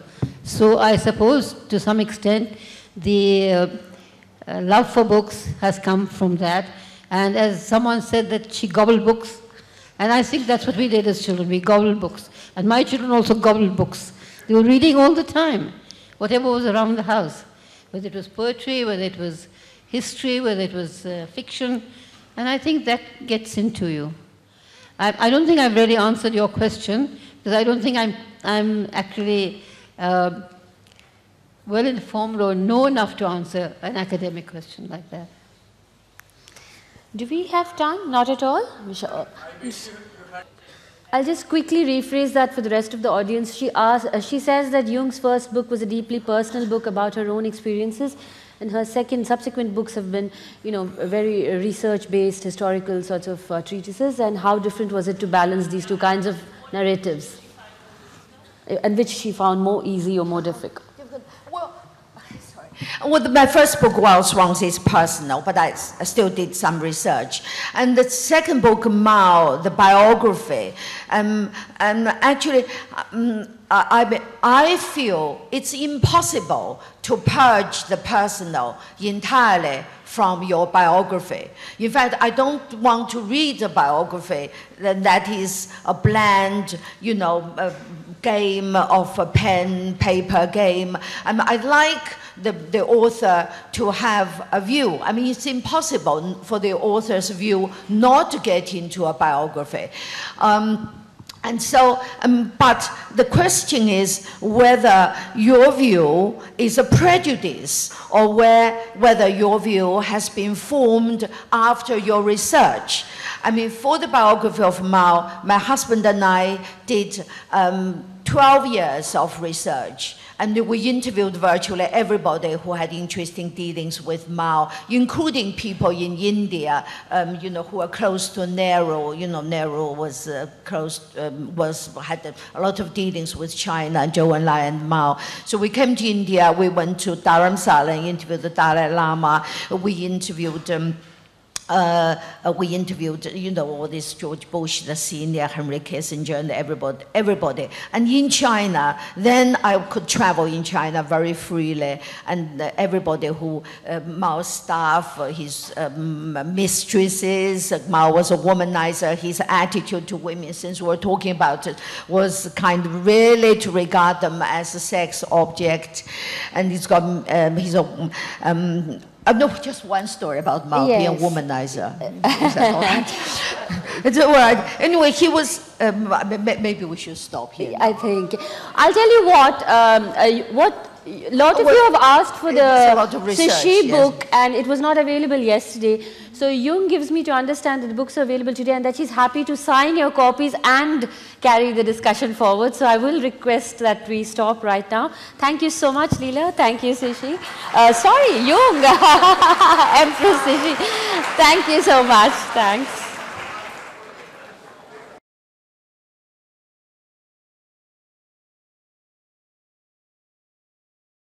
So I suppose, to some extent, the uh, uh, love for books has come from that. And as someone said that she gobbled books, and I think that's what we did as children, we gobbled books. And my children also gobbled books. They were reading all the time, whatever was around the house, whether it was poetry, whether it was history, whether it was uh, fiction, and I think that gets into you. I, I don't think I've really answered your question, because I don't think I'm, I'm actually uh, well informed or know enough to answer an academic question like that. Do we have time? Not at all? I'll just quickly rephrase that for the rest of the audience. She, asked, uh, she says that Jung's first book was a deeply personal book about her own experiences, and her second, subsequent books have been, you know, very research-based, historical sorts of uh, treatises. And how different was it to balance these two kinds of narratives, and which she found more easy or more difficult? Well, sorry. Well, my first book, Wild Swans, is personal, but I, I still did some research. And the second book, Mao, the biography, um, and actually, um, I, I feel it's impossible to purge the personal entirely from your biography. In fact, I don't want to read a biography that is a bland, you know, a game of a pen, paper game. I mean, I'd like the, the author to have a view. I mean, it's impossible for the author's view not to get into a biography. Um, And so, um, but the question is whether your view is a prejudice, or where, whether your view has been formed after your research. I mean, for the biography of Mao, my husband and I did um, twelve years of research. And we interviewed virtually everybody who had interesting dealings with Mao, including people in India, um, you know, who were close to Nehru. You know, Nehru was uh, close, um, was had a lot of dealings with China, Zhou Enlai and Mao. So we came to India. We went to Dharamsala and interviewed the Dalai Lama. We interviewed. Um, Uh, we interviewed, you know, all this George Bush, the senior, Henry Kissinger, and everybody, everybody. And in China, then I could travel in China very freely, and everybody who, uh, Mao's staff, his um, mistresses, Mao was a womanizer, his attitude to women, since we were talking about it, was kind of really to regard them as a sex object. And he's got, um, he's a, um, Uh, no, just one story about Mao yes. being a womanizer. Is that all right? It's all right. Anyway, he was. Um, maybe we should stop here. I now. think. I'll tell you what. Um, uh, what a lot of well, you have asked for the research, Cixi book, yes. and it was not available yesterday. So Jung gives me to understand that the books are available today, and that she's happy to sign your copies and carry the discussion forward. So I will request that we stop right now. Thank you so much, Leila. Thank you, Cixi. Uh, sorry, Jung. Empress Cixi. Thank you so much. Thanks.